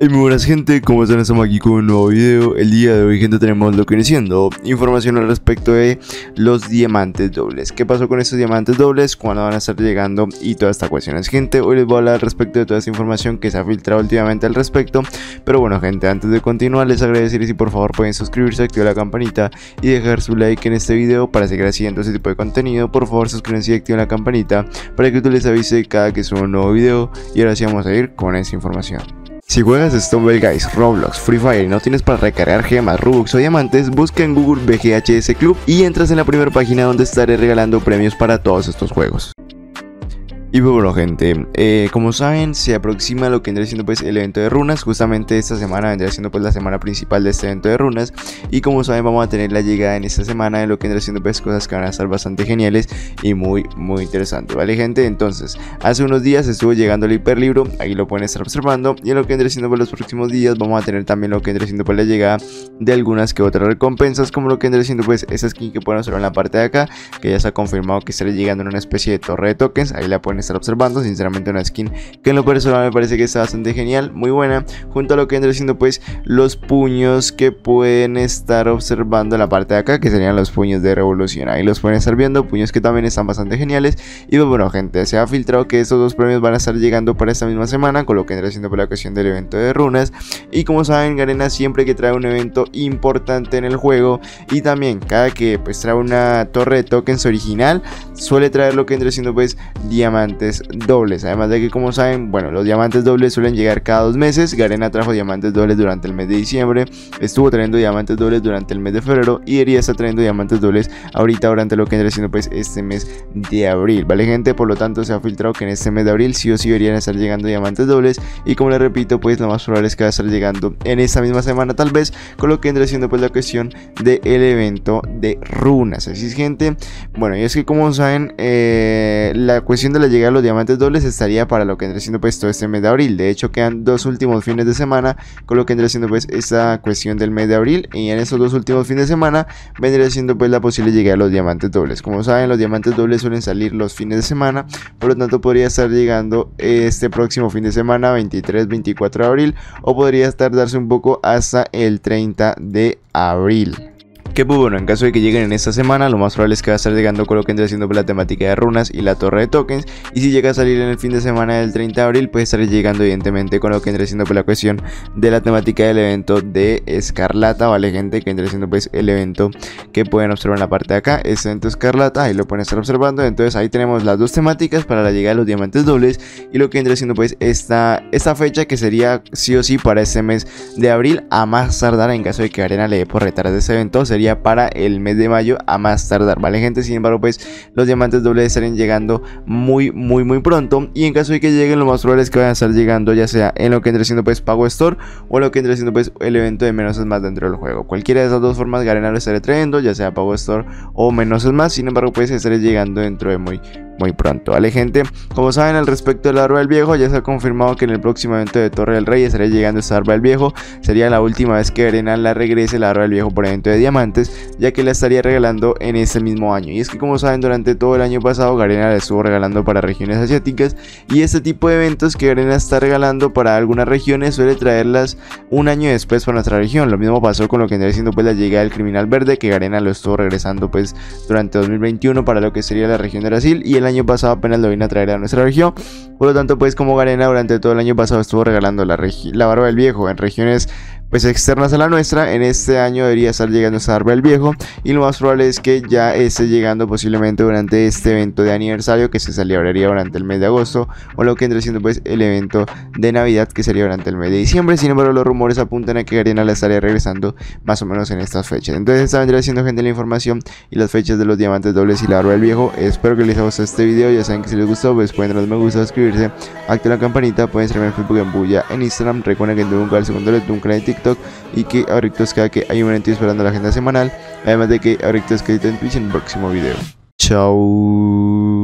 Hey, muy buenas gente, ¿cómo están? Estamos aquí con un nuevo video. El día de hoy, gente, tenemos lo que viene siendo información al respecto de los diamantes dobles. ¿Qué pasó con estos diamantes dobles? ¿Cuándo van a estar llegando? Y todas estas cuestiones, gente. Hoy les voy a hablar respecto de toda esta información que se ha filtrado últimamente al respecto. Pero bueno, gente, antes de continuar les agradeceré si por favor pueden suscribirse, activar la campanita y dejar su like en este video para seguir haciendo este tipo de contenido. Por favor, suscríbanse y activen la campanita para que YouTube les avise cada que suba un nuevo video. Y ahora sí vamos a ir con esta información. Si juegas Stumble Guys, Roblox, Free Fire y no tienes para recargar gemas, Robux o diamantes, busca en Google VGHS Club y entras en la primera página donde estaré regalando premios para todos estos juegos. Y bueno, gente, como saben, se aproxima lo que vendría siendo pues el evento de runas. Justamente esta semana vendría siendo pues la semana principal de este evento de runas. Y como saben, vamos a tener la llegada en esta semana de lo que vendría siendo pues cosas que van a estar bastante geniales y muy interesante, ¿vale, gente? Entonces, hace unos días estuvo llegando el hiperlibro, aquí lo pueden estar observando. Y en lo que vendría siendo pues los próximos días vamos a tener también lo que vendría siendo pues la llegada de algunas que otras recompensas, como lo que vendría siendo pues esa skin que pueden observar en la parte de acá, que ya se ha confirmado que estará llegando en una especie de torre de tokens. Ahí la pueden estar observando, sinceramente una skin que en lo personal me parece que está bastante genial, muy buena, junto a lo que vendré siendo pues los puños que pueden estar observando en la parte de acá, que serían los puños de revolución. Ahí los pueden estar viendo, puños que también están bastante geniales. Y bueno, gente, se ha filtrado que estos dos premios van a estar llegando para esta misma semana, con lo que vendré siendo por la ocasión del evento de runas. Y como saben, Garena siempre que trae un evento importante en el juego, y también cada que pues trae una torre de tokens original, suele traer lo que vendré siendo pues diamantes dobles. Además de que, como saben, bueno, los diamantes dobles suelen llegar cada 2 meses. Garena trajo diamantes dobles durante el mes de diciembre, estuvo trayendo diamantes dobles durante el mes de febrero y debería estar trayendo diamantes dobles ahorita durante lo que vendría siendo pues este mes de abril, ¿vale, gente? Por lo tanto, se ha filtrado que en este mes de abril sí o sí deberían estar llegando diamantes dobles, y como les repito, pues lo más probable es que va a estar llegando en esta misma semana, tal vez, con lo que vendría siendo pues la cuestión del evento de runas. Así es, gente. Bueno, y es que, como saben, la cuestión de la llegada a los diamantes dobles estaría para lo que vendría siendo pues todo este mes de abril. De hecho, quedan 2 últimos fines de semana, con lo que vendría siendo pues esta cuestión del mes de abril, y en esos 2 últimos fines de semana vendría siendo pues la posible llegada a los diamantes dobles. Como saben, los diamantes dobles suelen salir los fines de semana, por lo tanto podría estar llegando este próximo fin de semana, 23-24 de abril, o podría tardarse un poco hasta el 30 de abril. Que pues bueno, en caso de que lleguen en esta semana, lo más probable es que va a estar llegando con lo que vendría siendo la temática de runas y la torre de tokens. Y si llega a salir en el fin de semana del 30 de abril, pues estaré llegando evidentemente con lo que vendría siendo la cuestión de la temática del evento de escarlata, ¿vale, gente? Que vendría siendo pues el evento que pueden observar en la parte de acá, este evento escarlata, ahí lo pueden estar observando. Entonces ahí tenemos las 2 temáticas para la llegada de los diamantes dobles, y lo que vendría siendo pues esta fecha, que sería sí o sí para este mes de abril, a más tardar, en caso de que Garena le dé por retardo de ese evento, sería para el mes de mayo a más tardar, ¿vale, gente? Sin embargo, pues los diamantes dobles estarán llegando muy pronto, y en caso de que lleguen, lo más probable es que vayan a estar llegando ya sea en lo que entre siendo pues pago store, o lo que entre siendo pues el evento de menos es más dentro del juego. Cualquiera de esas dos formas Garena lo estaré trayendo, ya sea pago store o menos es más. Sin embargo, pues estaré llegando dentro de muy pronto, ¿vale, gente? Como saben, al respecto de la Barba del Viejo, ya se ha confirmado que en el próximo evento de Torre del Rey estará llegando esta Barba del Viejo. Sería la última vez que Garena la regrese, la Barba del Viejo, por evento de diamantes, ya que la estaría regalando en este mismo año. Y es que, como saben, durante todo el año pasado Garena la estuvo regalando para regiones asiáticas, y este tipo de eventos que Garena está regalando para algunas regiones suele traerlas un año después para nuestra región. Lo mismo pasó con lo que vendría siendo pues la llegada del Criminal Verde, que Garena lo estuvo regresando pues durante 2021 para lo que sería la región de Brasil, y el año pasado apenas lo vino a traer a nuestra región. Por lo tanto, pues como Garena durante todo el año pasado estuvo regalando la Barba del Viejo en regiones pues externas a la nuestra, en este año debería estar llegando esta Barba del Viejo, y lo más probable es que ya esté llegando posiblemente durante este evento de aniversario, que se celebraría durante el mes de agosto, o lo que vendría siendo pues el evento de Navidad, que sería durante el mes de diciembre. Sin embargo, los rumores apuntan a que Garena la estaría regresando más o menos en estas fechas. Entonces, esta vendría siendo, gente, la información y las fechas de los diamantes dobles y la Barba del Viejo. Espero que les haya gustado este video. Ya saben que si les gustó, pues pueden darle me gusta, suscribirse, activar la campanita, pueden seguirme en Facebook, en Bulla, en Instagram. Recuerden que tengo un canal secundario, tengo un canal de TikTok, y que ahorita os queda que hay un evento esperando la agenda semanal. Además de que ahorita os queda en Twitch en el próximo video. Chao.